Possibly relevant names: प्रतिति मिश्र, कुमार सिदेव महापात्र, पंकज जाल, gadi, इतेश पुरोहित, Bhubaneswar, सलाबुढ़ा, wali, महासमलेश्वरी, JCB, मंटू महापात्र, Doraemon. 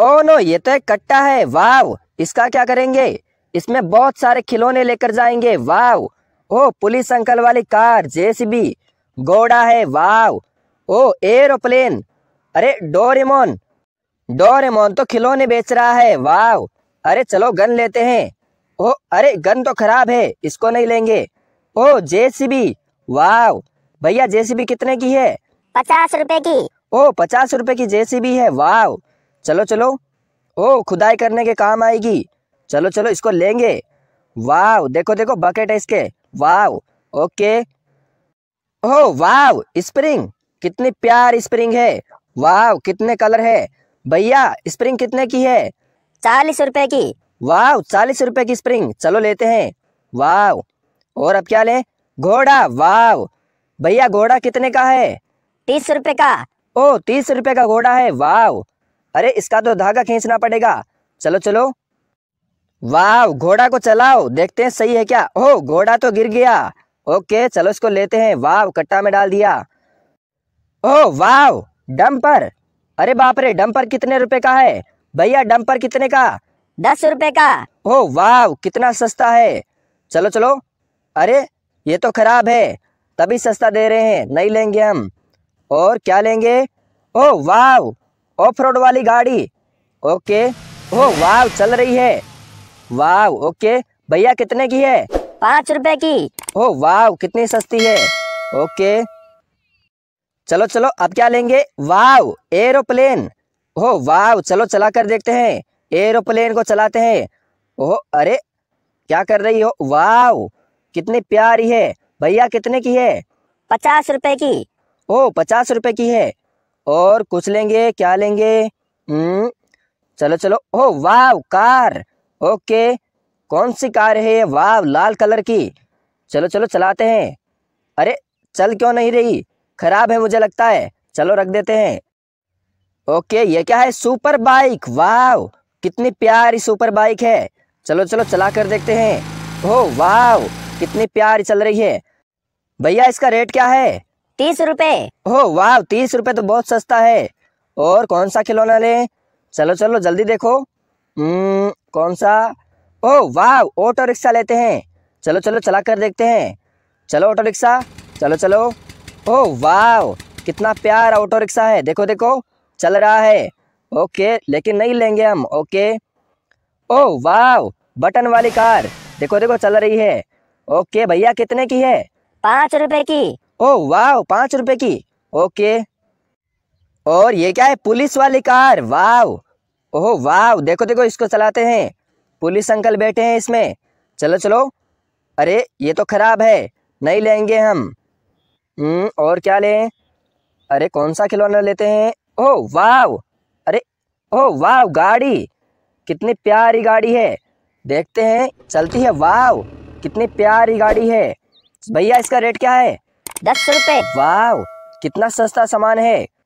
Oh no, ये तो एक कट्टा है। वाव, इसका क्या करेंगे? इसमें बहुत सारे खिलौने लेकर जाएंगे। वाव। ओ, पुलिस अंकल वाली कार, जेसीबी, घोड़ा है। वाव। ओ, एरोप्लेन। अरे डोरेमोन, डोरेमोन तो खिलौने बेच रहा है। वाव। अरे चलो गन लेते हैं। ओ, अरे गन तो खराब है, इसको नहीं लेंगे। ओ, जेसीबी। वाव। भैया जेसीबी कितने की है? 50 रुपए की। ओ, 50 रुपए की जेसीबी है। वाव। चलो चलो। ओ, खुदाई करने के काम आएगी। चलो चलो, इसको लेंगे। वाव, देखो देखो, बकेट है इसके। वाव। ओके। ओ वाव, स्प्रिंग। कितनी प्यारी स्प्रिंग है। वाव, कितने कलर है। भैया स्प्रिंग कितने की है? 40 रुपए की। वाव, 40 रुपए की स्प्रिंग। चलो लेते हैं। वाव। और अब क्या लें? घोड़ा। वाव। भैया घोड़ा कितने का है? 30 रुपए का। ओ, 30 रुपए का घोड़ा है। वाव। अरे इसका तो धागा खींचना पड़ेगा। चलो चलो। वाव, घोड़ा को चलाओ, देखते हैं सही है क्या। ओ, घोड़ा तो गिर गया। ओके, चलो इसको लेते हैं। वाव, कट्टा में डाल दिया। ओ वाव, डंपर। अरे बाप रे, डंपर कितने रुपए का है? भैया डंपर कितने का? 10 रुपए का। ओ वाव, कितना सस्ता है। चलो चलो। अरे ये तो खराब है, तभी सस्ता दे रहे हैं, नहीं लेंगे हम। और क्या लेंगे? ओ वाव, ऑफ रोड वाली गाड़ी। ओके। ओ वाव, चल रही है। वाव। ओके। भैया कितने की है? 5 रुपए की। ओ वाव, कितनी सस्ती है। ओके। चलो चलो, अब क्या लेंगे? वाव, एरोप्लेन। ओ वाव, चलो चला कर देखते हैं। एरोप्लेन को चलाते हैं। ओ, अरे क्या कर रही हो? वाव, कितनी प्यारी है। भैया कितने की है? 50 रुपए की। ओ, 50 रुपए की है। और कुछ लेंगे? क्या लेंगे? चलो चलो। ओ वाव, कार। ओके, कौन सी कार है? वाव, लाल कलर की। चलो चलो, चलाते हैं। अरे चल क्यों नहीं रही? खराब है मुझे लगता है। चलो रख देते हैं। ओके, ये क्या है? Super bike. वाव, कितनी प्यारी सुपर बाइक है। चलो चलो, चला कर देखते हैं। ओ वाव, कितनी प्यारी चल रही है। भैया इसका रेट क्या है? 30 रुपए। ओ वाव, 30 रुपए तो बहुत सस्ता है। और कौन सा खिलौना लें? चलो चलो, जल्दी देखो। कौन सा? ओ वाव, ऑटो रिक्शा लेते हैं। चलो चलो, चला कर देखते हैं। चलो ऑटो रिक्शा, चलो चलो। ओ वाव, कितना प्यारा ऑटो रिक्शा है। देखो देखो, चल रहा है। ओके, लेकिन नहीं लेंगे हम। ओके। ओ वाव, बटन वाली कार। देखो देखो, चल रही है। ओके। भैया कितने की है? 5 रुपए की। ओ वाव, 5 रुपए की। ओके। और ये क्या है? पुलिस वाली कार। वाव। ओह वाव, देखो देखो, इसको चलाते हैं। पुलिस अंकल बैठे हैं इसमें। चलो चलो। अरे ये तो खराब है, नहीं लेंगे हम। और क्या लें? अरे कौन सा खिलौना लेते हैं? ओह वाव। अरे ओह वाव, गाड़ी। कितनी प्यारी गाड़ी है। देखते हैं, चलती है। वाव, कितनी प्यारी गाड़ी है। भैया इसका रेट क्या है? 10 रुपये। वाव, कितना सस्ता सामान है।